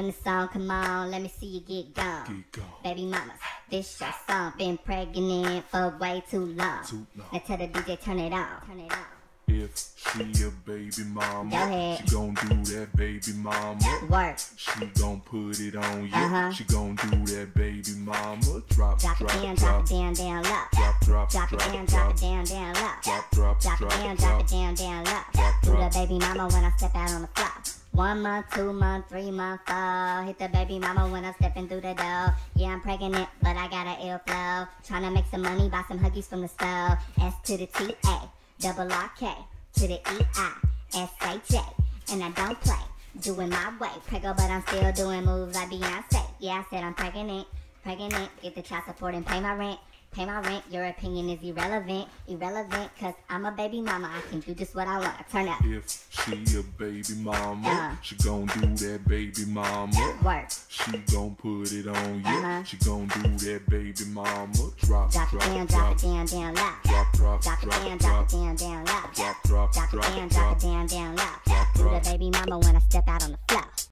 When the song come on, let me see you get gone. Baby mama, this your song. Been pregnant for way too long. Now tell the DJ turn it off. If she a baby mama, she gon' do that baby mama. Work. She gon' put it on you. She gon' do that baby mama. Drop, drop, drop, drop it down, down low. Drop, drop, drop it down, drop it down, down low. Drop, drop, drop it down, drop it down, down low. Do the baby mama when I step out on the floor. 1 month, 2 month, 3 month, 4. Hit the baby mama when I'm stepping through the door. Yeah, I'm pregnant, but I got an ill flow. Tryna make some money, buy some Huggies from the store. S to the T A, double R K to the E I S A J, and I don't play, doing my way. Preggo, but I'm still doing moves like Beyonce. Yeah, I said I'm pregnant, pregnant. Get the child support and pay my rent. Pay my rent, your opinion is irrelevant, irrelevant, cause I'm a baby mama, I can do just what I want, turn up. If she a baby mama, she gon' do that baby mama. Work. She gon' put it on you, she gon' do that baby mama. Drop, drop it down, drop it down, down low. Drop, drop, drop it down, drop it down, down low. Drop, drop, drop it down, drop it down, down low. Do the baby mama when I step out on the floor.